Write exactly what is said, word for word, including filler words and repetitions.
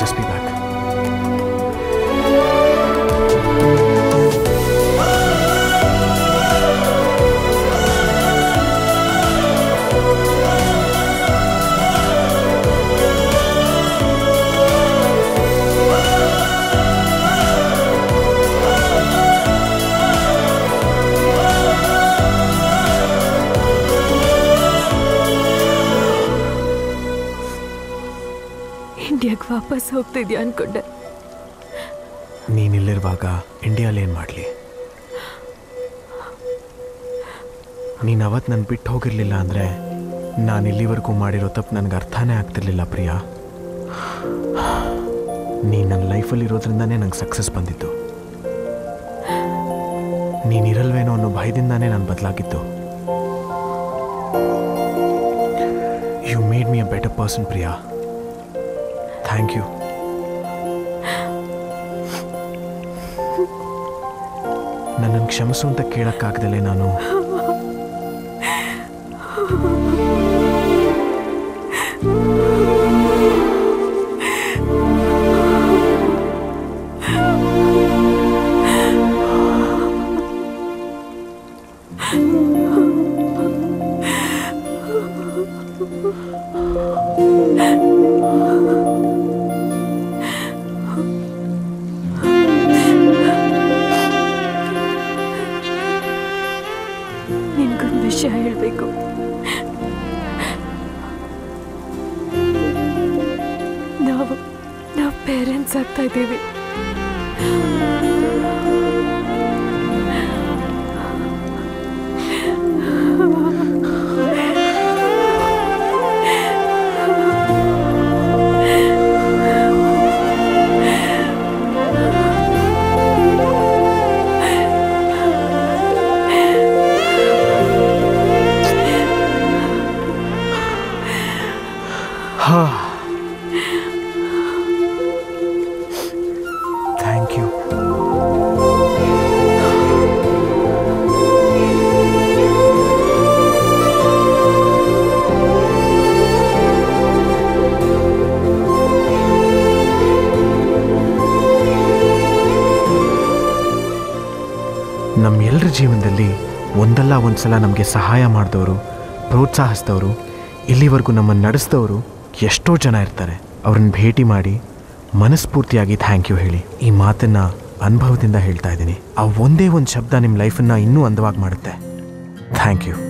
I'll just be back. ವಾಪಸ್ ಹೋಗ್ತಿದ್ದೆ ಅನ್ಕೊಂಡೆ. ನೀನು ಇಲ್ಲಿರುವಾಗ ಇಂಡಿಯಾದಲ್ಲಿ ಏನು ಮಾಡಲಿ? ನೀನು ಅವತ್ತು ನನ್ನ ಬಿಟ್ಟು ಹೋಗಿರಲಿಲ್ಲ ಅಂದರೆ ನಾನು ಇಲ್ಲಿವರೆಗೂ ಮಾಡಿರೋ ತಪ್ಪು ನನಗೆ ಅರ್ಥನೇ ಆಗ್ತಿರ್ಲಿಲ್ಲ ಪ್ರಿಯಾ. ನೀನು ನನ್ನ ಲೈಫಲ್ಲಿ ಇರೋದ್ರಿಂದಾನೇ ನನಗೆ ಸಕ್ಸಸ್ ಬಂದಿತ್ತು. ನೀನಿರಲ್ವೇನೋ ಅನ್ನೋ ಭಯದಿಂದಾನೇ ನಾನು ಬದಲಾಗಿತ್ತು. You made me a better person Priya. Thank you. ನನ್ನನ್ನು ಕ್ಷಮಿಸು ಅಂತ ಕೇಳಕ್ಕಾಗ್ದಲೇ ನಾನು ಜೀವನದಲ್ಲಿ ಒಂದಲ್ಲ ಒಂದು ಸಲ ನಮಗೆ ಸಹಾಯ ಮಾಡಿದವರು, ಪ್ರೋತ್ಸಾಹಿಸಿದವರು, ಇಲ್ಲಿವರೆಗೂ ನಮ್ಮನ್ನು ನಡೆಸಿದವರು ಎಷ್ಟೋ ಜನ ಇರ್ತಾರೆ. ಅವ್ರನ್ನ ಭೇಟಿ ಮಾಡಿ ಮನಸ್ಫೂರ್ತಿಯಾಗಿ ಥ್ಯಾಂಕ್ ಯು ಹೇಳಿ. ಈ ಮಾತನ್ನು ಅನುಭವದಿಂದ ಹೇಳ್ತಾ ಇದ್ದೀನಿ. ಆ ಒಂದೇ ಒಂದು ಶಬ್ದ ನಿಮ್ಮ ಲೈಫನ್ನು ಇನ್ನೂ ಅಂದವಾಗಿ ಮಾಡುತ್ತೆ. Thank you.